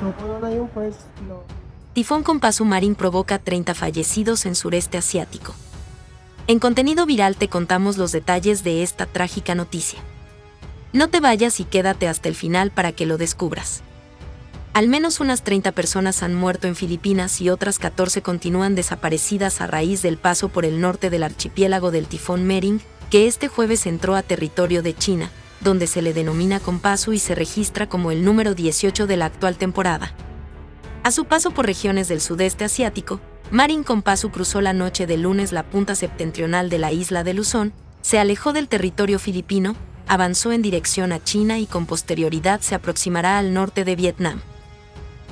So, puno na yun, first floor. Tifón con Pazu Mering provoca 30 fallecidos en sureste asiático. En Contenido Viral te contamos los detalles de esta trágica noticia. No te vayas y quédate hasta el final para que lo descubras. Al menos unas 30 personas han muerto en Filipinas y otras 14 continúan desaparecidas a raíz del paso por el norte del archipiélago del tifón Mering, que este jueves entró a territorio de China, donde se le denomina con Pazu y se registra como el número 18 de la actual temporada. A su paso por regiones del sudeste asiático, Mering con Pazu cruzó la noche del lunes la punta septentrional de la isla de Luzón, se alejó del territorio filipino, avanzó en dirección a China y con posterioridad se aproximará al norte de Vietnam.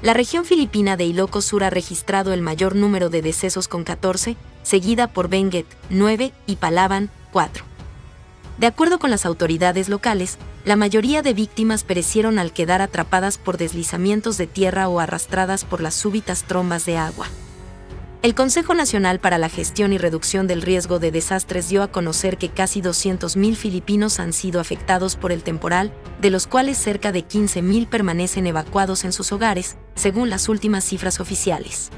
La región filipina de Ilocos Sur ha registrado el mayor número de decesos con 14, seguida por Benguet, 9, y Palawan, 4. De acuerdo con las autoridades locales, la mayoría de víctimas perecieron al quedar atrapadas por deslizamientos de tierra o arrastradas por las súbitas trombas de agua. El Consejo Nacional para la Gestión y Reducción del Riesgo de Desastres dio a conocer que casi 200.000 filipinos han sido afectados por el temporal, de los cuales cerca de 15.000 permanecen evacuados en sus hogares, según las últimas cifras oficiales.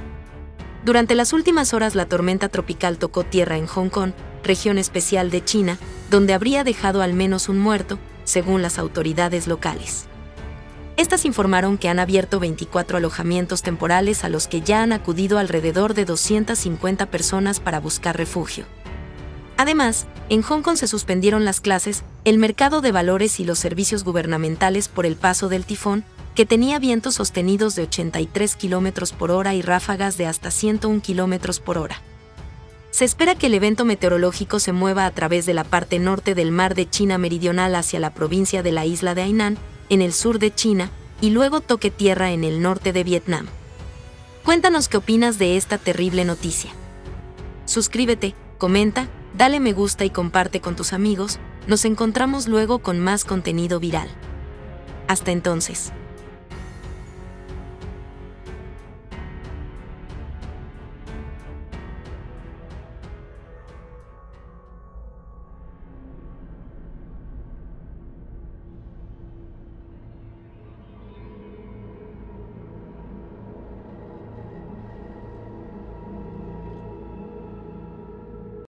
Durante las últimas horas, la tormenta tropical tocó tierra en Hong Kong, región especial de China, donde habría dejado al menos un muerto, según las autoridades locales. Estas informaron que han abierto 24 alojamientos temporales a los que ya han acudido alrededor de 250 personas para buscar refugio. Además, en Hong Kong se suspendieron las clases, el mercado de valores y los servicios gubernamentales por el paso del tifón, que tenía vientos sostenidos de 83 km por hora y ráfagas de hasta 101 km por hora. Se espera que el evento meteorológico se mueva a través de la parte norte del Mar de China Meridional hacia la provincia de la isla de Hainan, en el sur de China, y luego toque tierra en el norte de Vietnam. Cuéntanos qué opinas de esta terrible noticia. Suscríbete, comenta, dale me gusta y comparte con tus amigos. Nos encontramos luego con más contenido viral. Hasta entonces.